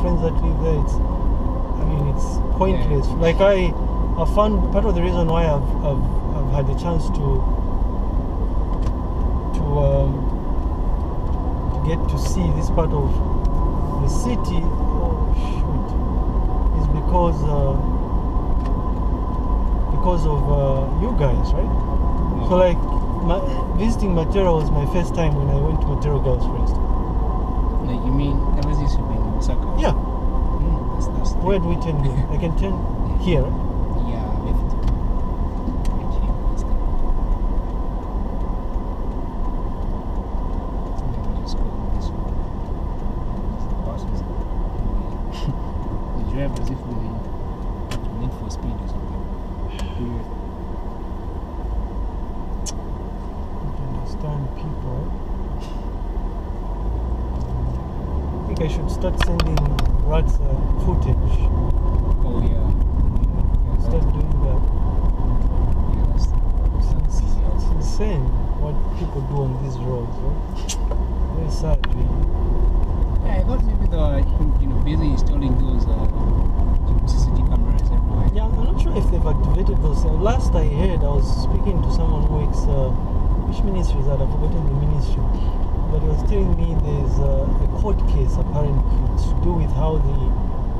friends that live there, it's, I mean, it's pointless. Yeah. Like I found part of the reason why I've had the chance to get to see this part of the city, oh shoot, is because of you guys, right? Yeah. So like visiting Matero was my first time when I went to Matero Girls, for instance. No, you mean ever since you've been in Osaka? Yeah. Mm, that's where do we turn? I can turn here. Yeah, left.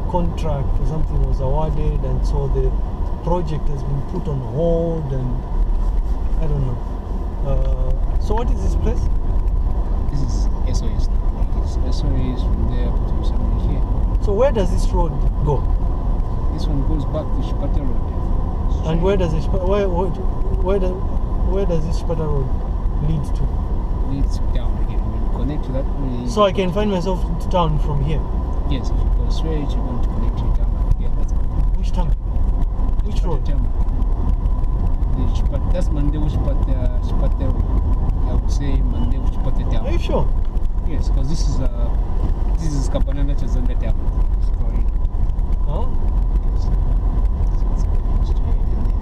Contract or something was awarded, and so the project has been put on hold, and I don't know. So what is this place? This is SOS. It's SOS from there to somewhere here. So where does this road go? This one goes back to Chipata Road. And where does it? Where does this Chipata Road lead to? Leads down again. We'll connect to that. So I can find myself to town from here. Yes, if you go straight, you're going to connect to Teama. Yeah, that's good. Which Teama? Which road? Teama. That's Mandeu, Chupate. I would say Mandeu, Chupate Teama. Are you sure? Yes, because this is Kapanana Chazanda Teama. It's going. Huh? Yes. It's going straight and then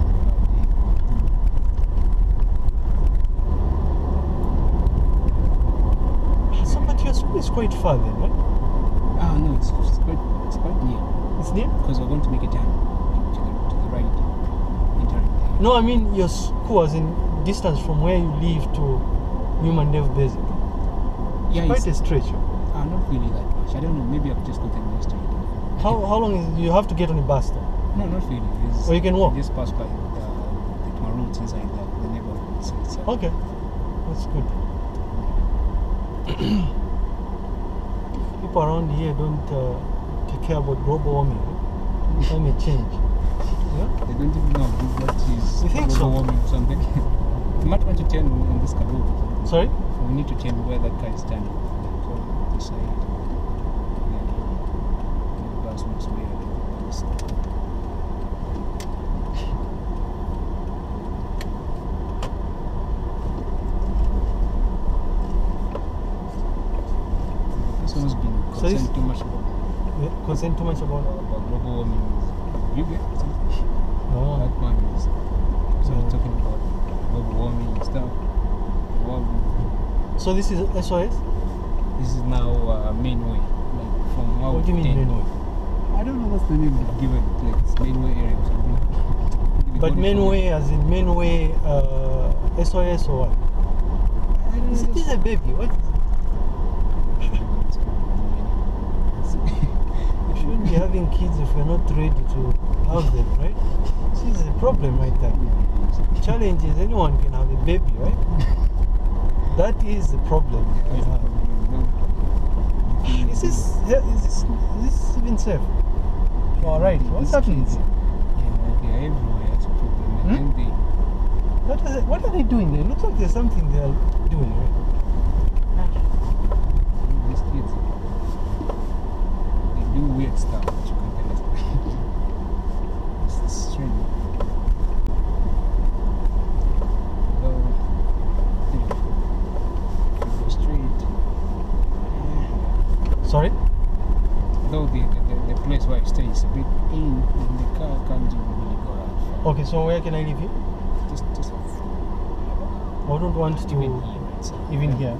probably. So Mateo School is quite far then, right? No, it's quite near. It's near? Because we're going to make a turn to the right. Turn. No, I mean your school as in distance from where you live to New Mandeu Basic. Yeah, it's quite a stretch. Not really that much. I don't know, maybe I've just gotten used to it. How long is it? You have to get on a bus then? No, not really. Or you can walk? Just pass by my roads inside the neighborhood. So. Okay, that's good. People around here don't take care about global warming. Climate change. Yeah? They don't even know what is global warming or something. You might want to turn on this car. Sorry? We need to turn where that car is turning. So, the bus looks weird. This one's been concerned too much about global warming. You get it? No. That man is so yeah. Talking about global warming and stuff. So this is SOS? This is now Mainway. Like from what do you mean Mainway? I don't know what's the name they've given. Like it's Mainway area or something. But Mainway as in Mainway SOS or what? Is this a baby? What? Shouldn't be having kids if we're not ready to have them, right? This is a problem right there. The challenge is anyone can have a baby, right? That is the problem. Is this even safe? Alright, what's happening? They are everywhere, it's a problem. What are they doing there? It looks like there's something they are doing, right? Weird stuff that you can't understand. It's strange. Sorry? Though the place where I stay is a bit in the car can't really go out. Okay, so where can I leave you? Just I don't want to even here. Right? So, even here?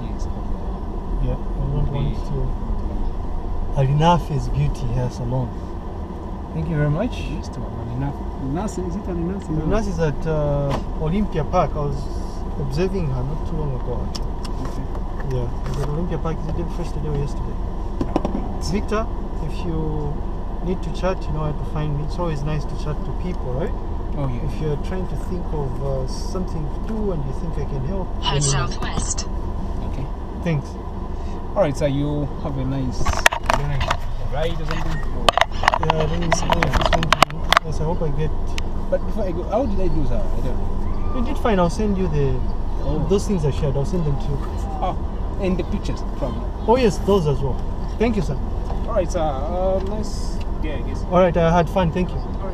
Yes. Yeah, I don't want to. Alinafe's beauty hair salon. Thank you very much. Yes, to Alinafe. Is it Alinafe? Alinafe is at Olympia Park. I was observing her not too long ago. Okay. Yeah, it's at Olympia Park. It's the day first today or yesterday. It's Victor. If you need to chat, you know where to find me. It's always nice to chat to people, right? Oh, yeah. If you're trying to think of something to do and you think I can help, head southwest. Okay. Thanks. Alright, so you have a nice ride or something? Or? Yeah, I don't know if yes, I hope I get. But before I go, how did I do that? I don't know. You did fine. I'll send you the. Oh. Those things I shared, I'll send them to you. Oh, and the pictures probably. Oh, yes, those as well. Thank you, sir. Alright, sir. Nice day, I guess. Alright, I had fun. Thank you. Alright.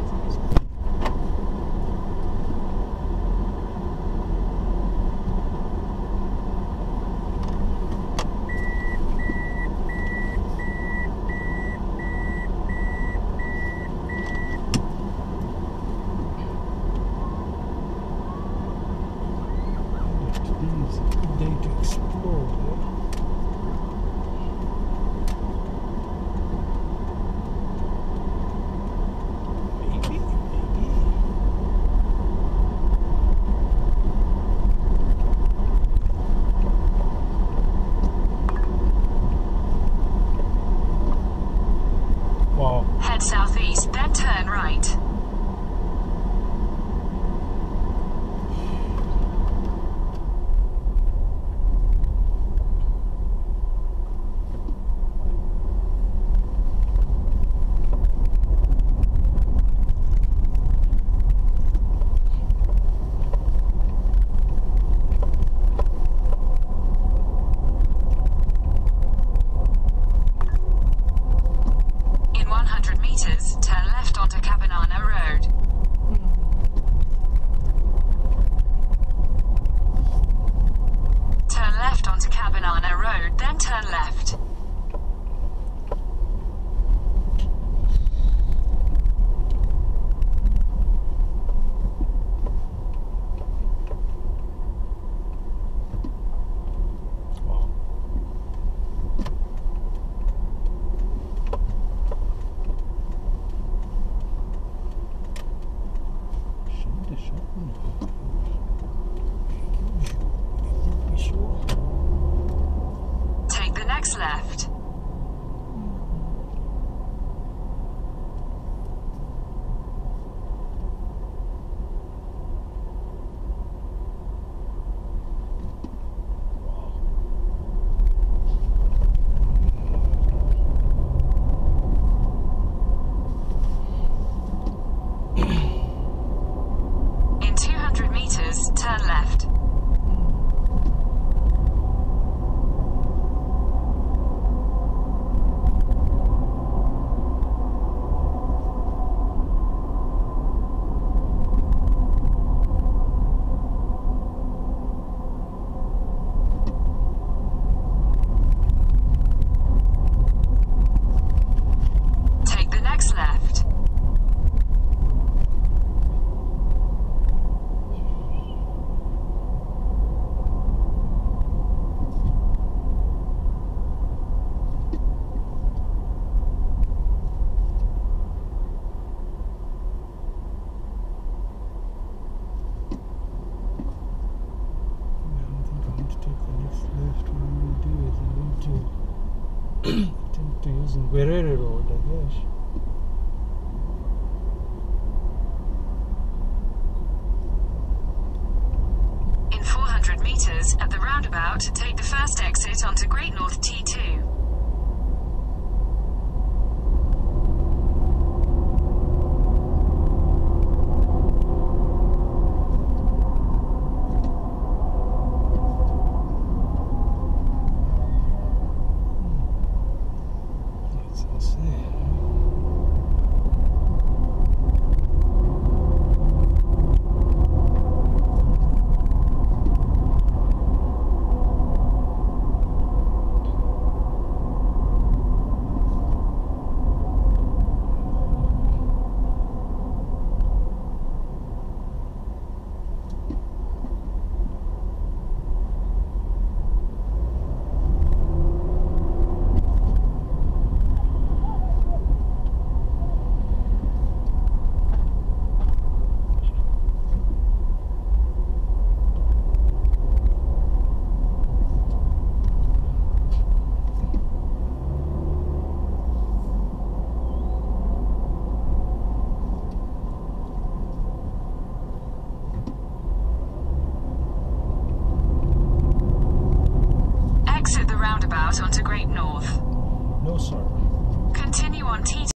Guerrero Road, I guess. In 400 meters, at the roundabout, take the first exit onto Great North T2. roundabout onto Great North. No, sir. Continue on T2.